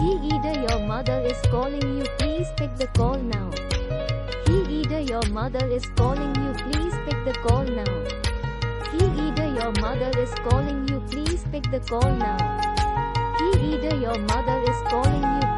He Eda, your mother is calling you, please pick the call now. He Eda, your mother is calling you, please pick the call now. He Eda, your mother is calling you, please pick the call now. He Eda, your mother is calling you.